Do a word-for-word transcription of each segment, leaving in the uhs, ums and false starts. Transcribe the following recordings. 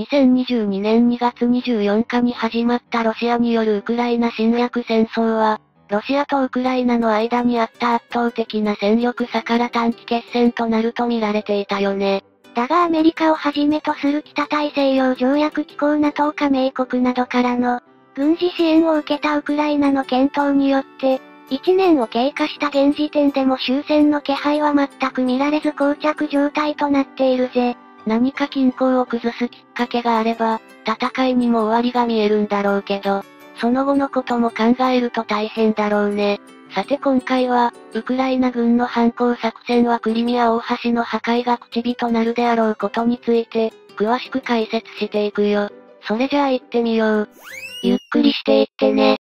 にせんにじゅうにねんにがつにじゅうよっかに始まったロシアによるウクライナ侵略戦争は、ロシアとウクライナの間にあった圧倒的な戦力差から短期決戦となると見られていたよね。だがアメリカをはじめとする北大西洋条約機構 NATO 加盟国などからの軍事支援を受けたウクライナの健闘によって、いちねんを経過した現時点でも終戦の気配は全く見られず膠着状態となっているぜ。何か均衡を崩すきっかけがあれば、戦いにも終わりが見えるんだろうけど、その後のことも考えると大変だろうね。さて今回は、ウクライナ軍の反攻作戦はクリミア大橋の破壊が口火となるであろうことについて、詳しく解説していくよ。それじゃあ行ってみよう。ゆっくりしていってね。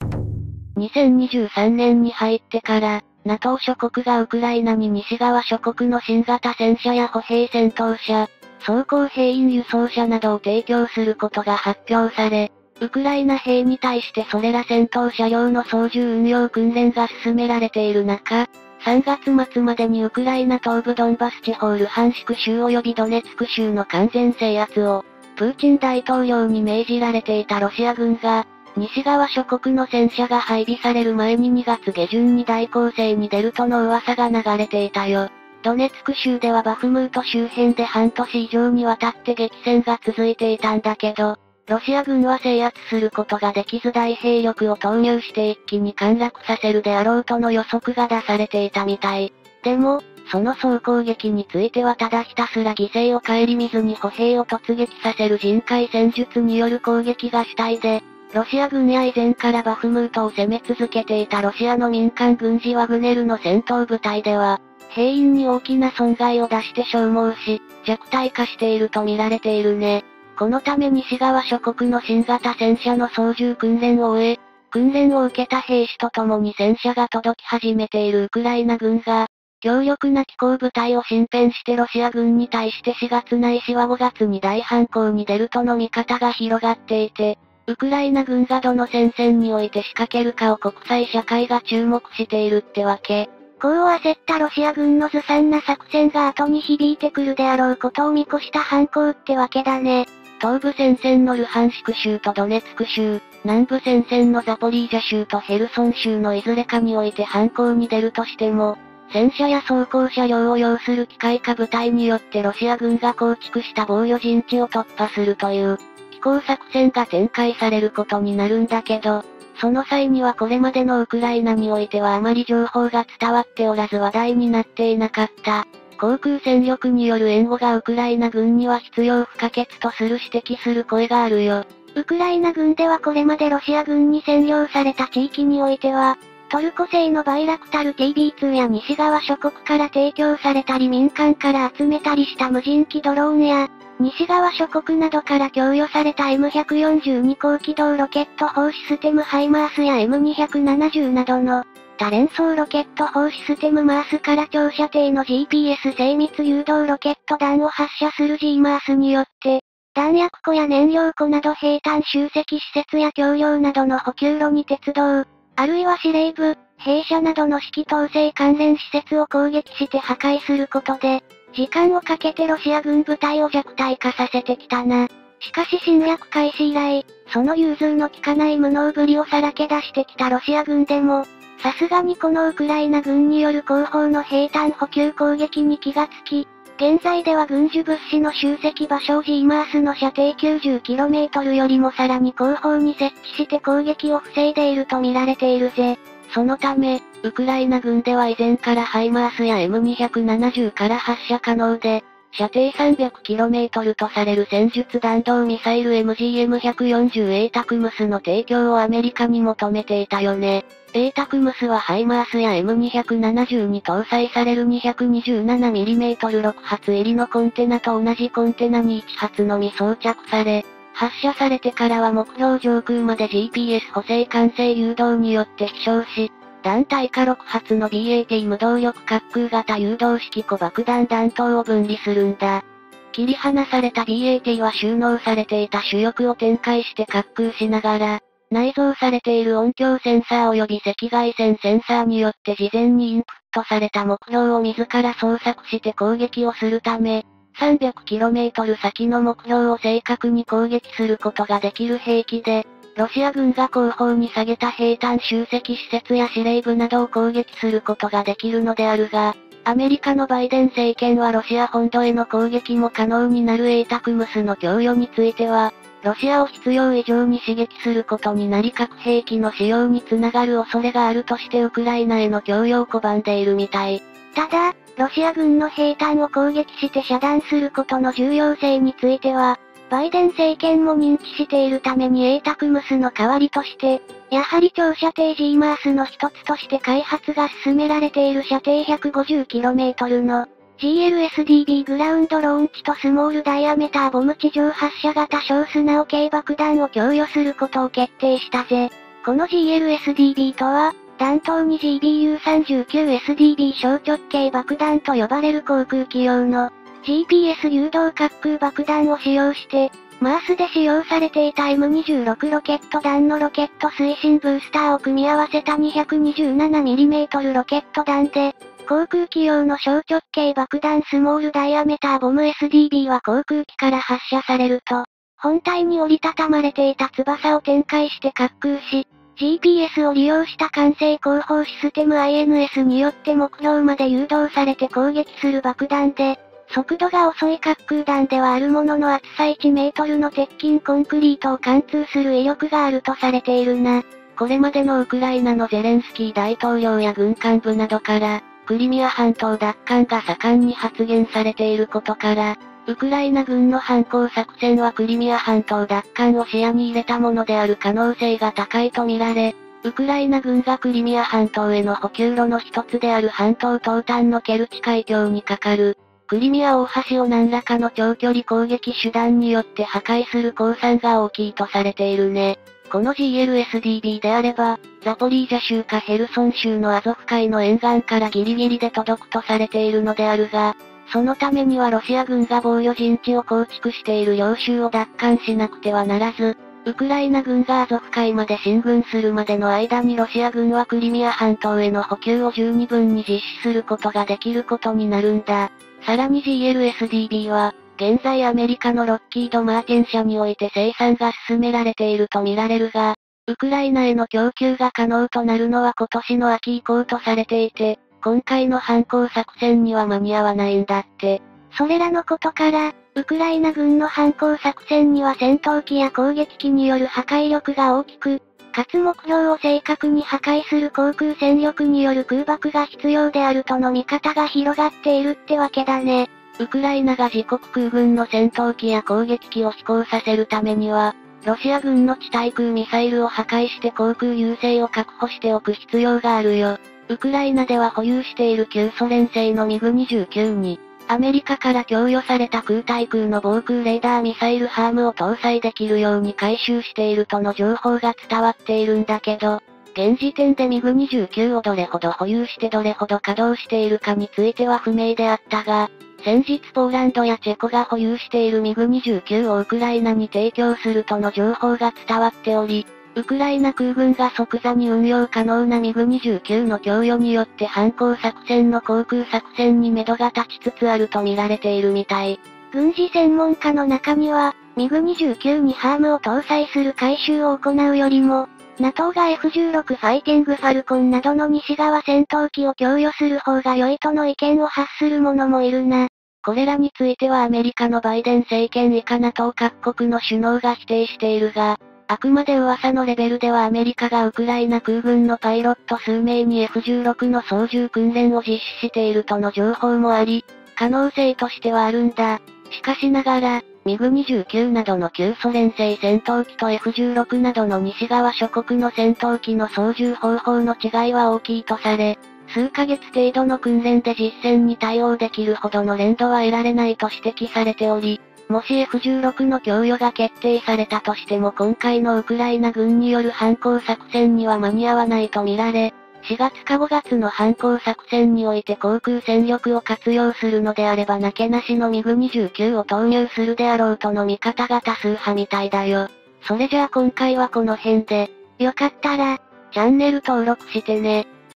にせんにじゅうさんねんに入ってから、NATO 諸国がウクライナに西側諸国の新型戦車や歩兵戦闘車、装甲兵員輸送車などを提供することが発表され、ウクライナ兵に対してそれら戦闘車両の操縦運用訓練が進められている中、さんがつ末までにウクライナ東部ドンバス地方ルハンシク州及びドネツク州の完全制圧を、プーチン大統領に命じられていたロシア軍が、西側諸国の戦車が配備される前ににがつげじゅんに大攻勢に出るとの噂が流れていたよ。ドネツク州ではバフムート周辺で半年以上にわたって激戦が続いていたんだけど、ロシア軍は制圧することができず大兵力を投入して一気に陥落させるであろうとの予測が出されていたみたい。でも、その総攻撃についてはただひたすら犠牲を顧みずに歩兵を突撃させる人海戦術による攻撃が主体で、ロシア軍や以前からバフムートを攻め続けていたロシアの民間軍事ワグネルの戦闘部隊では、兵員に大きな損害を出して消耗し、弱体化していると見られているね。このため西側諸国の新型戦車の操縦訓練を終え、訓練を受けた兵士と共に戦車が届き始めているウクライナ軍が、強力な機甲部隊を新編してロシア軍に対してしがつないしはごがつに大反攻に出るとの見方が広がっていて、ウクライナ軍がどの戦線において仕掛けるかを国際社会が注目しているってわけ。こう焦ったロシア軍のずさんな作戦が後に響いてくるであろうことを見越した反攻ってわけだね。東部戦線のルハンシク州とドネツク州、南部戦線のザポリージャ州とヘルソン州のいずれかにおいて反攻に出るとしても、戦車や装甲車両を要する機械化部隊によってロシア軍が構築した防御陣地を突破するという。こう作戦が展開されることになるんだけど、その際にはこれまでのウクライナにおいてはあまり情報が伝わっておらず話題になっていなかった。航空戦力による援護がウクライナ軍には必要不可欠とする指摘する声があるよ。ウクライナ軍ではこれまでロシア軍に占領された地域においては、トルコ製のバイラクタル ティービーツー や西側諸国から提供されたり民間から集めたりした無人機ドローンや、西側諸国などから供与された エムひゃくよんじゅうに 高機動ロケット砲システムハイマースや エムにひゃくななじゅう などの多連装ロケット砲システムマースから長射程の ジーピーエス 精密誘導ロケット弾を発射する G マースによって弾薬庫や燃料庫など兵站集積施設や橋梁などの補給路に鉄道、あるいは司令部、兵舎などの指揮統制関連施設を攻撃して破壊することで時間をかけてロシア軍部隊を弱体化させてきたな。しかし侵略開始以来、その融通の利かない無能ぶりをさらけ出してきたロシア軍でも、さすがにこのウクライナ軍による後方の兵站補給攻撃に気がつき、現在では軍需物資の集積場所を G マースの射程 きゅうじゅうキロメートル よりもさらに後方に設置して攻撃を防いでいると見られているぜ。そのため、ウクライナ軍では以前からハイマースや エムにひゃくななじゅう から発射可能で、射程 さんびゃくキロメートル とされる戦術弾道ミサイル エムジーエムひゃくよんじゅうエー タクムスの提供をアメリカに求めていたよね。エー タクムスはハイマースや エムにひゃくななじゅう に搭載される にひゃくにじゅうななミリメートルろく 発入りのコンテナと同じコンテナにいっぱつのみ装着され、発射されてからは目標上空まで ジーピーエス 補正管制誘導によって飛翔し、弾体化ろくはつの ビーエーティー 無動力滑空型誘導式小爆弾弾頭を分離するんだ。切り離された ビーエーティー は収納されていた主翼を展開して滑空しながら、内蔵されている音響センサー及び赤外線センサーによって事前にインプットされた目標を自ら捜索して攻撃をするため、さんびゃくキロメートル 先の目標を正確に攻撃することができる兵器で、ロシア軍が後方に下げた兵站集積施設や司令部などを攻撃することができるのであるが、アメリカのバイデン政権はロシア本土への攻撃も可能になる エータクムス の供与については、ロシアを必要以上に刺激することになり核兵器の使用につながる恐れがあるとしてウクライナへの供与を拒んでいるみたい。ただ、ロシア軍の兵站を攻撃して遮断することの重要性については、バイデン政権も認知しているために エータクムス の代わりとして、やはり長射程ジーマースの一つとして開発が進められている射程 ひゃくごじゅうキロメートル の ジーエルエスディービー グラウンドローンチとスモールダイアメーターボム地上発射型小砂を軽爆弾を供与することを決定したぜ。この ジーエルエスディービー とは、弾頭に ジービーユーさんじゅうきゅう エスディービー 小直径爆弾と呼ばれる航空機用の ジーピーエス 誘導滑空爆弾を使用して、マースで使用されていた エムにじゅうろく ロケット弾のロケット推進ブースターを組み合わせた にひゃくにじゅうななミリ ロケット弾で、航空機用の小直径爆弾スモールダイアメーターボム エスディービー は航空機から発射されると、本体に折りたたまれていた翼を展開して滑空し、ジーピーエス を利用した管制後方システム アイエヌエス によって目標まで誘導されて攻撃する爆弾で、速度が遅い滑空弾ではあるものの厚さいちメートルの鉄筋コンクリートを貫通する威力があるとされているな。これまでのウクライナのゼレンスキー大統領や軍幹部などから、クリミア半島奪還が盛んに発言されていることから、ウクライナ軍の反攻作戦はクリミア半島奪還を視野に入れたものである可能性が高いとみられ、ウクライナ軍がクリミア半島への補給路の一つである半島東端のケルチ海峡にかかる、クリミア大橋を何らかの長距離攻撃手段によって破壊する公算が大きいとされているね。この ジーエルエスディービー であれば、ザポリージャ州かヘルソン州のアゾフ海の沿岸からギリギリで届くとされているのであるが、そのためにはロシア軍が防御陣地を構築している領州を奪還しなくてはならず、ウクライナ軍がアゾフ海まで進軍するまでの間にロシア軍はクリミア半島への補給を十二分に実施することができることになるんだ。さらに ジーエルエスディービー は、現在アメリカのロッキード・マーティン社において生産が進められているとみられるが、ウクライナへの供給が可能となるのは今年の秋以降とされていて、今回の反攻作戦には間に合わないんだって。それらのことから、ウクライナ軍の反攻作戦には戦闘機や攻撃機による破壊力が大きく、かつ目標を正確に破壊する航空戦力による空爆が必要であるとの見方が広がっているってわけだね。ウクライナが自国空軍の戦闘機や攻撃機を飛行させるためには、ロシア軍の地対空ミサイルを破壊して航空優勢を確保しておく必要があるよ。ウクライナでは保有している旧ソ連製のミグにじゅうきゅうに、アメリカから供与された空対空の防空レーダーミサイルハームを搭載できるように改修しているとの情報が伝わっているんだけど、現時点でミグにじゅうきゅうをどれほど保有してどれほど稼働しているかについては不明であったが、先日ポーランドやチェコが保有しているミグにじゅうきゅうをウクライナに提供するとの情報が伝わっており、ウクライナ空軍が即座に運用可能なミグにじゅうきゅうの供与によって反攻作戦の航空作戦に目処が立ちつつあると見られているみたい。軍事専門家の中には、ミグにじゅうきゅうにハームを搭載する改修を行うよりも、NATO が エフじゅうろく ファイティングファルコンなどの西側戦闘機を供与する方が良いとの意見を発する者もいるな。これらについてはアメリカのバイデン政権以下 NATO 各国の首脳が否定しているが、あくまで噂のレベルではアメリカがウクライナ空軍のパイロット数名に エフじゅうろく の操縦訓練を実施しているとの情報もあり、可能性としてはあるんだ。しかしながら、ミグにじゅうきゅうなどの旧ソ連製戦闘機と エフじゅうろく などの西側諸国の戦闘機の操縦方法の違いは大きいとされ、数ヶ月程度の訓練で実戦に対応できるほどの練度は得られないと指摘されており、もし エフじゅうろく の供与が決定されたとしても今回のウクライナ軍による反攻作戦には間に合わないとみられ、しがつかごがつの反攻作戦において航空戦力を活用するのであればなけなしのミグにじゅうきゅうを投入するであろうとの見方が多数派みたいだよ。それじゃあ今回はこの辺で、よかったら、チャンネル登録してね。